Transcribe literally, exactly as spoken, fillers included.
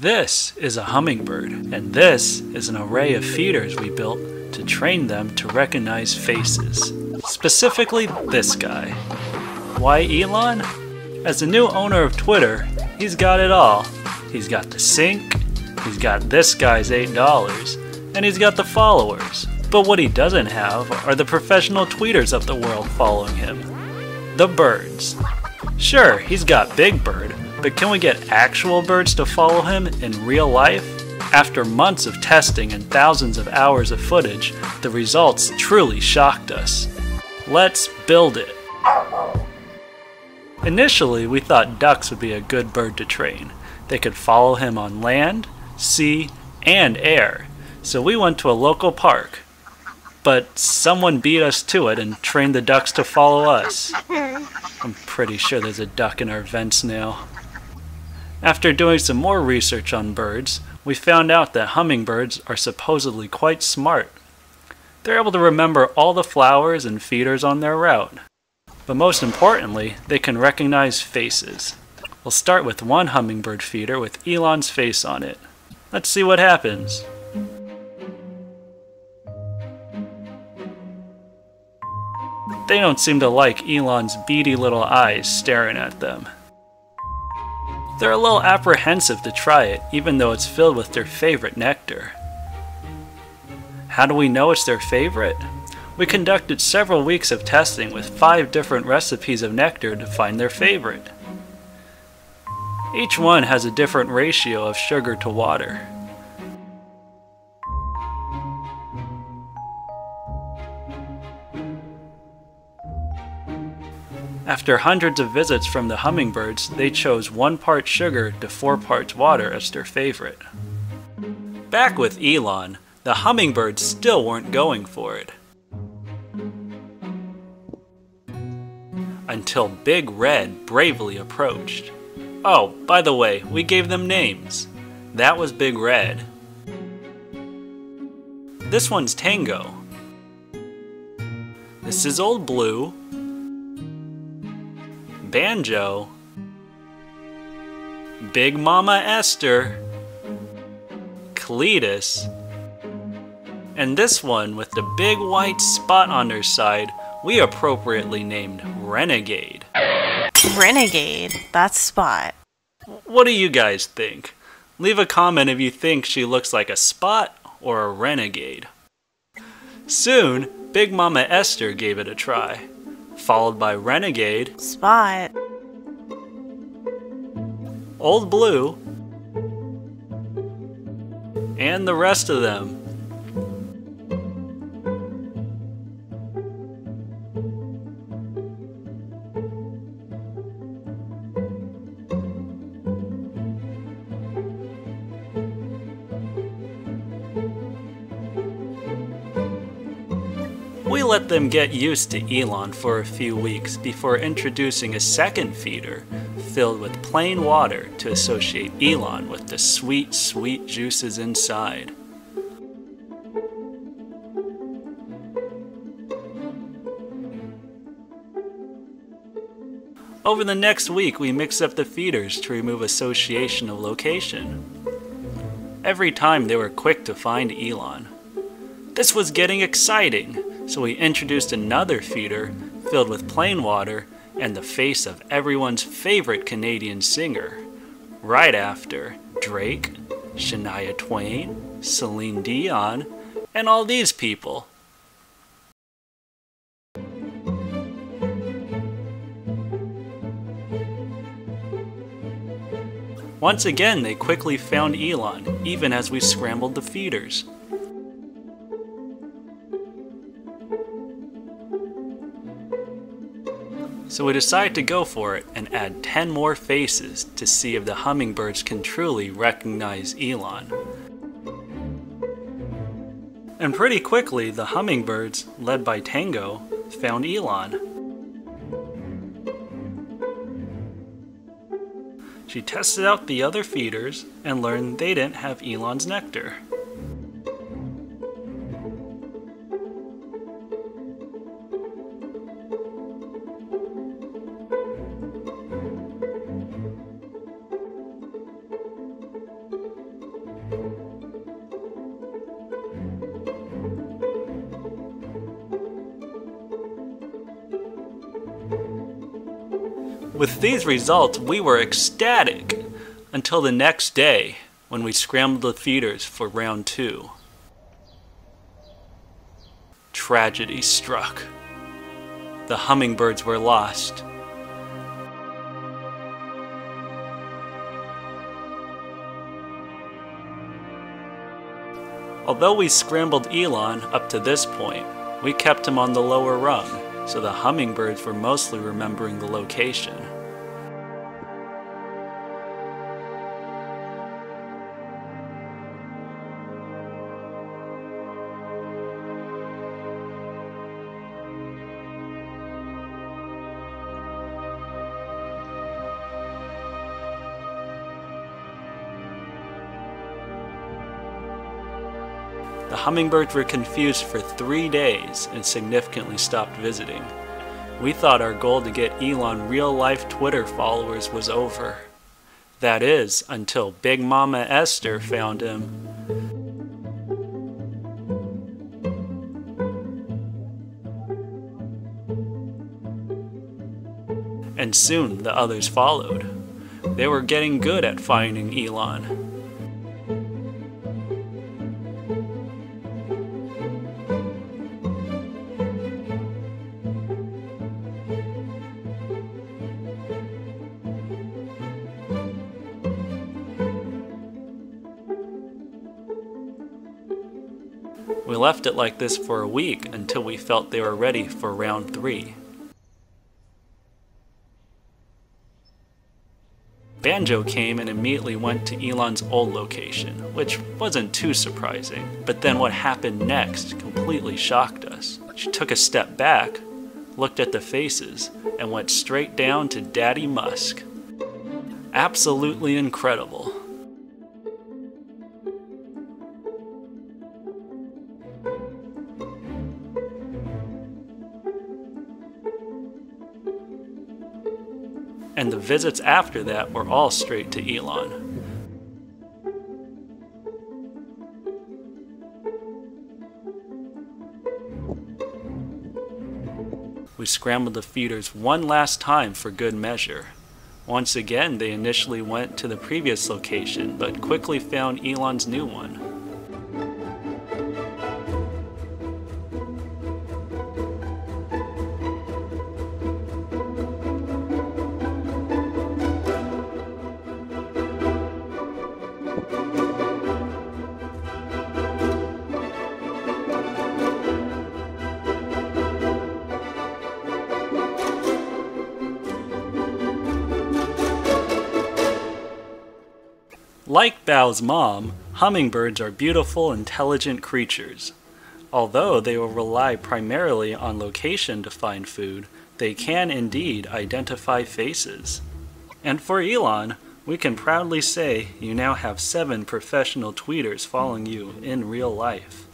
This is a hummingbird, and this is an array of feeders we built to train them to recognize faces. Specifically this guy. Why Elon? As the new owner of Twitter, he's got it all. He's got the sink, he's got this guy's eight dollars, and he's got the followers. But what he doesn't have are the professional tweeters of the world following him. The birds. Sure, he's got Big Bird, but can we get actual birds to follow him in real life? After months of testing and thousands of hours of footage, the results truly shocked us. Let's build it. Initially, we thought ducks would be a good bird to train. They could follow him on land, sea, and air. So we went to a local park. But someone beat us to it and trained the ducks to follow us. I'm pretty sure there's a duck in our vents now. After doing some more research on birds, we found out that hummingbirds are supposedly quite smart. They're able to remember all the flowers and feeders on their route. But most importantly, they can recognize faces. We'll start with one hummingbird feeder with Elon's face on it. Let's see what happens. They don't seem to like Elon's beady little eyes staring at them. They're a little apprehensive to try it, even though it's filled with their favorite nectar. How do we know it's their favorite? We conducted several weeks of testing with five different recipes of nectar to find their favorite. Each one has a different ratio of sugar to water. After hundreds of visits from the hummingbirds, they chose one part sugar to four parts water as their favorite. Back with Elon, the hummingbirds still weren't going for it. Until Big Red bravely approached. Oh, by the way, we gave them names. That was Big Red. This one's Tango. This is Old Blue. Banjo, Big Mama Esther, Cletus, and this one with the big white spot on her side we appropriately named Renegade. Renegade, that's Spot. What do you guys think? Leave a comment if you think she looks like a spot or a renegade. Soon, Big Mama Esther gave it a try, followed by Renegade, Spot, Old Blue, and the rest of them. We let them get used to Elon for a few weeks before introducing a second feeder filled with plain water to associate Elon with the sweet, sweet juices inside. Over the next week, we mix up the feeders to remove association of location. Every time they were quick to find Elon. This was getting exciting. So we introduced another feeder filled with plain water and the face of everyone's favorite Canadian singer. Right after Drake, Shania Twain, Celine Dion, and all these people. Once again, they quickly found Elon, even as we scrambled the feeders. So we decide to go for it and add ten more faces to see if the hummingbirds can truly recognize Elon. And pretty quickly, the hummingbirds, led by Tango, found Elon. She tested out the other feeders and learned they didn't have Elon's nectar. With these results, we were ecstatic until the next day when we scrambled the feeders for round two. Tragedy struck. The hummingbirds were lost. Although we scrambled Elon up to this point, we kept him on the lower rung, so the hummingbirds were mostly remembering the location. The hummingbirds were confused for three days and significantly stopped visiting. We thought our goal to get Elon real-life Twitter followers was over. That is, until Big Mama Esther found him. And soon the others followed. They were getting good at finding Elon. We left it like this for a week until we felt they were ready for round three. Banjo came and immediately went to Elon's old location, which wasn't too surprising, but then what happened next completely shocked us. She took a step back, looked at the faces, and went straight down to Daddy Musk. Absolutely incredible. And the visits after that were all straight to Elon. We scrambled the feeders one last time for good measure. Once again, they initially went to the previous location, but quickly found Elon's new one. Like Bao's mom, hummingbirds are beautiful, intelligent creatures. Although they will rely primarily on location to find food, they can indeed identify faces. And for Elon, we can proudly say you now have seven professional tweeters following you in real life.